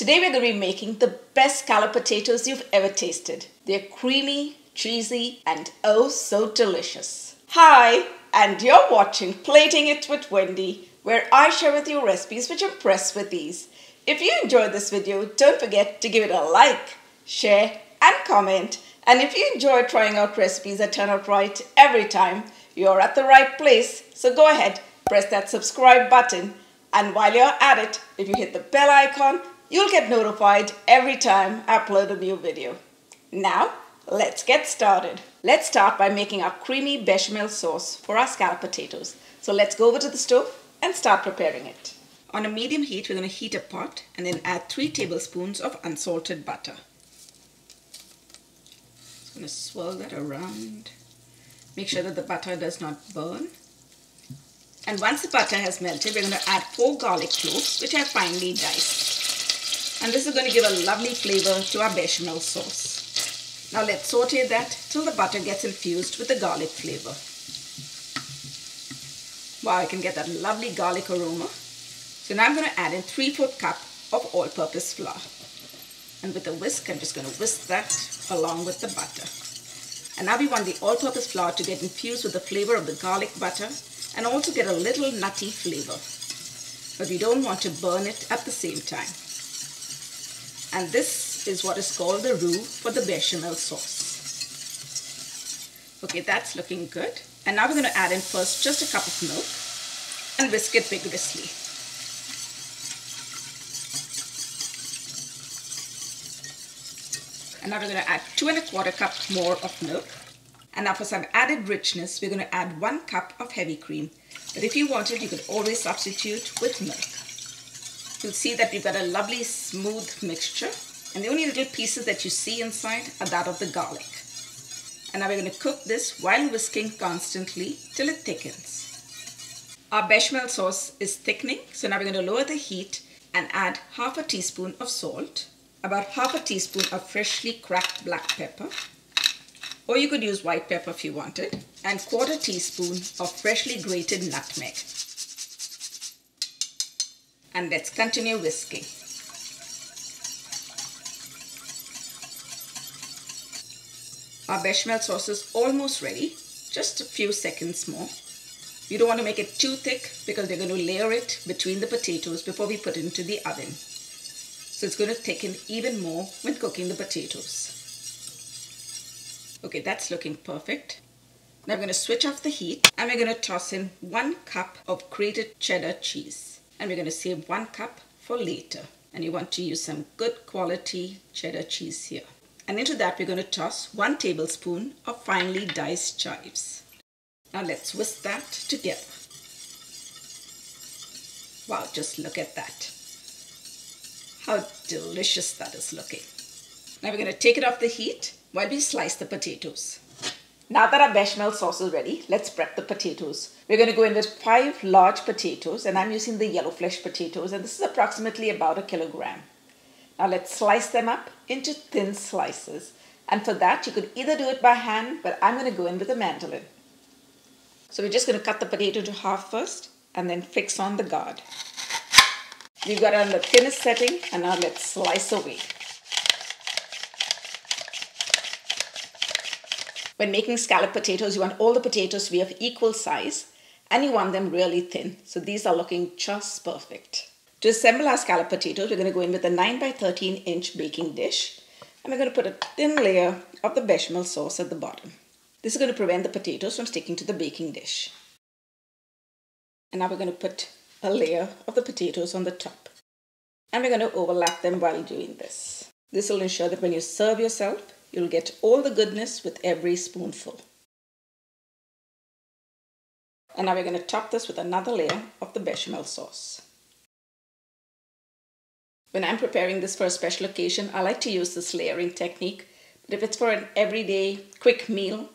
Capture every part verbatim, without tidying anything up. Today we're going to be making the best scallop potatoes you've ever tasted. They're creamy, cheesy, and oh so delicious. Hi, and you're watching Plating It with Wendy, where I share with you recipes which impress with ease. If you enjoyed this video, don't forget to give it a like, share, and comment. And if you enjoy trying out recipes that turn out right every time, you're at the right place. So go ahead, press that subscribe button. And while you're at it, if you hit the bell icon, you'll get notified every time I upload a new video. Now, let's get started. Let's start by making our creamy bechamel sauce for our scallop potatoes. So let's go over to the stove and start preparing it. On a medium heat, we're going to heat a pot and then add three tablespoons of unsalted butter. Just going to swirl that around. Make sure that the butter does not burn. And once the butter has melted, we're going to add four garlic cloves, which I finely diced. And this is going to give a lovely flavor to our bechamel sauce. Now let's saute that till the butter gets infused with the garlic flavor. Wow, I can get that lovely garlic aroma. So now I'm going to add in three-fourth cup of all-purpose flour. And with a whisk, I'm just going to whisk that along with the butter. And now we want the all-purpose flour to get infused with the flavor of the garlic butter and also get a little nutty flavor. But we don't want to burn it at the same time. And this is what is called the roux for the bechamel sauce. Okay, that's looking good. And now we're going to add in first just a cup of milk and whisk it vigorously. And now we're going to add two and a quarter cups more of milk. And now for some added richness, we're going to add one cup of heavy cream. But if you want it, you could always substitute with milk. You'll see that we've got a lovely smooth mixture, and the only little pieces that you see inside are that of the garlic. And now we're going to cook this while whisking constantly till it thickens. Our bechamel sauce is thickening, so now we're going to lower the heat and add half a teaspoon of salt, about half a teaspoon of freshly cracked black pepper, or you could use white pepper if you wanted, and quarter teaspoon of freshly grated nutmeg. And let's continue whisking. Our bechamel sauce is almost ready, just a few seconds more. You don't want to make it too thick because they're going to layer it between the potatoes before we put it into the oven. So it's going to thicken even more when cooking the potatoes. Okay, that's looking perfect. Now we're going to switch off the heat and we're going to toss in one cup of grated cheddar cheese. And we're going to save one cup for later. And you want to use some good quality cheddar cheese here. And into that we're going to toss one tablespoon of finely diced chives. Now let's whisk that together. Wow, just look at that. How delicious that is looking. Now we're going to take it off the heat while we slice the potatoes. Now that our bechamel sauce is ready, let's prep the potatoes. We're going to go in with five large potatoes, and I'm using the yellow flesh potatoes, and this is approximately about a kilogram. Now let's slice them up into thin slices. And for that, you could either do it by hand, but I'm going to go in with a mandolin. So we're just going to cut the potato to half first, and then fix on the guard. We've got it on the thinnest setting, and now let's slice away. When making scallop potatoes, you want all the potatoes to be of equal size and you want them really thin. So these are looking just perfect. To assemble our scallop potatoes, we're going to go in with a nine by thirteen inch baking dish and we're going to put a thin layer of the bechamel sauce at the bottom. This is going to prevent the potatoes from sticking to the baking dish. And now we're going to put a layer of the potatoes on the top. And we're going to overlap them while doing this. This will ensure that when you serve yourself, you'll get all the goodness with every spoonful. And now we're going to top this with another layer of the bechamel sauce. When I'm preparing this for a special occasion, I like to use this layering technique. But if it's for an everyday quick meal,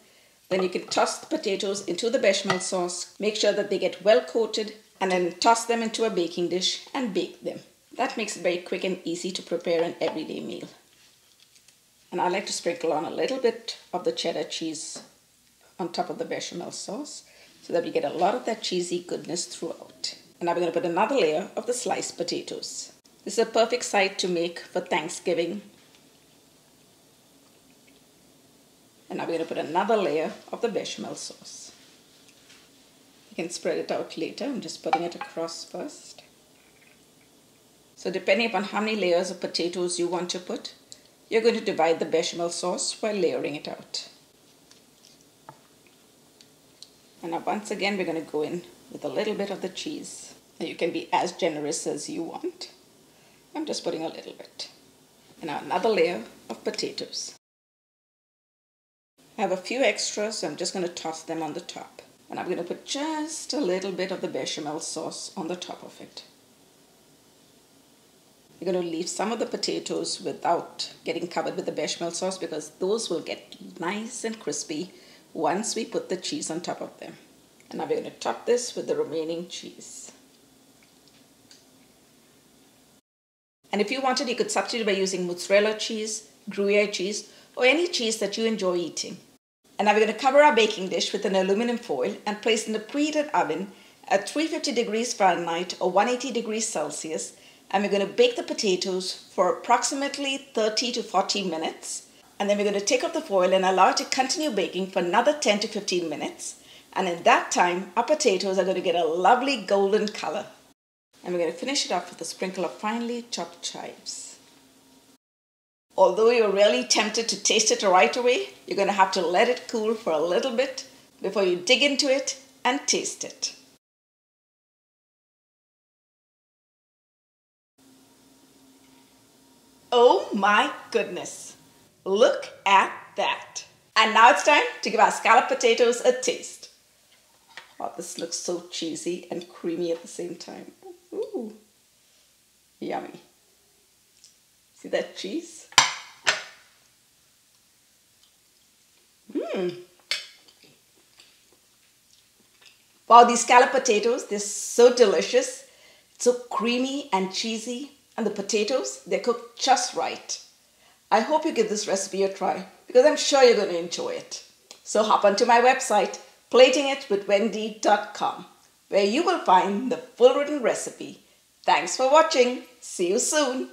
then you can toss the potatoes into the bechamel sauce, make sure that they get well coated, and then toss them into a baking dish and bake them. That makes it very quick and easy to prepare an everyday meal. And I like to sprinkle on a little bit of the cheddar cheese on top of the bechamel sauce so that we get a lot of that cheesy goodness throughout. And now we're going to put another layer of the sliced potatoes. This is a perfect side to make for Thanksgiving. And now we're going to put another layer of the bechamel sauce. You can spread it out later. I'm just putting it across first. So depending upon how many layers of potatoes you want to put, you're going to divide the bechamel sauce while layering it out. And now once again, we're going to go in with a little bit of the cheese. Now you can be as generous as you want. I'm just putting a little bit. And now another layer of potatoes. I have a few extras, so I'm just going to toss them on the top. And I'm going to put just a little bit of the bechamel sauce on the top of it. You're going to leave some of the potatoes without getting covered with the bechamel sauce because those will get nice and crispy once we put the cheese on top of them. And now we're going to top this with the remaining cheese. And if you wanted, you could substitute by using mozzarella cheese, Gruyere cheese, or any cheese that you enjoy eating. And now we're going to cover our baking dish with an aluminum foil and place in the preheated oven at three hundred fifty degrees Fahrenheit or one hundred eighty degrees Celsius, and we're going to bake the potatoes for approximately thirty to forty minutes, and then we're going to take off the foil and allow it to continue baking for another ten to fifteen minutes, and in that time our potatoes are going to get a lovely golden color. And we're going to finish it up with a sprinkle of finely chopped chives. Although you're really tempted to taste it right away, you're going to have to let it cool for a little bit before you dig into it and taste it. Oh my goodness! Look at that! And now it's time to give our scalloped potatoes a taste. Oh, this looks so cheesy and creamy at the same time. Ooh, yummy. See that cheese? Mmm. Wow, these scalloped potatoes, they're so delicious. It's so creamy and cheesy. And the potatoes, they're cooked just right. I hope you give this recipe a try because I'm sure you're going to enjoy it. So hop onto my website, plating it with wendy dot com, where you will find the full written recipe. Thanks for watching. See you soon.